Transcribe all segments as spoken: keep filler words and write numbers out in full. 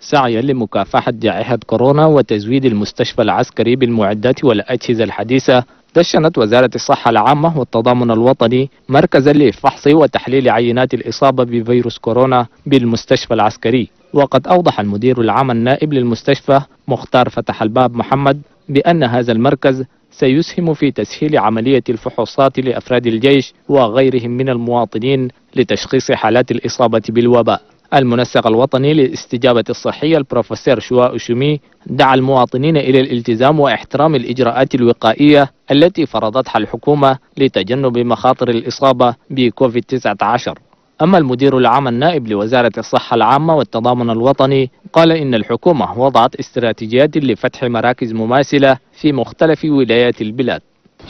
سعيا لمكافحة جائحة كورونا وتزويد المستشفى العسكري بالمعدات والأجهزة الحديثة، دشنت وزارة الصحة العامة والتضامن الوطني مركزا لفحص وتحليل عينات الإصابة بفيروس كورونا بالمستشفى العسكري. وقد أوضح المدير العام النائب للمستشفى مختار فتح الباب محمد بأن هذا المركز سيسهم في تسهيل عملية الفحوصات لأفراد الجيش وغيرهم من المواطنين لتشخيص حالات الإصابة بالوباء. المنسق الوطني للاستجابة الصحية البروفيسور شوا شومي دعا المواطنين إلى الالتزام واحترام الإجراءات الوقائية التي فرضتها الحكومة لتجنب مخاطر الإصابة بكوفيد تسعة عشر. أما المدير العام النائب لوزارة الصحة العامة والتضامن الوطني قال إن الحكومة وضعت استراتيجيات لفتح مراكز مماثلة في مختلف ولايات البلاد.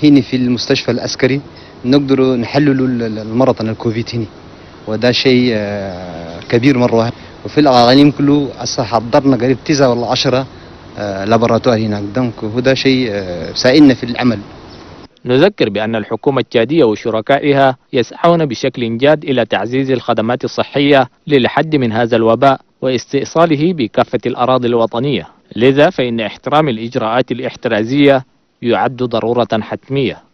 هنا في المستشفى العسكري نقدر نحلل المرض عن الكوفيد هنا، وده شيء كبير مرة واحد. وفي الأقاليم كله حضرنا قريب تسعة ولا عشرة لابراتوار هناك، وده شيء ساعدنا في العمل. نذكر بأن الحكومة التشادية وشركائها يسعون بشكل جاد إلى تعزيز الخدمات الصحية للحد من هذا الوباء واستئصاله بكافة الأراضي الوطنية، لذا فإن احترام الإجراءات الاحترازية يعد ضرورة حتمية.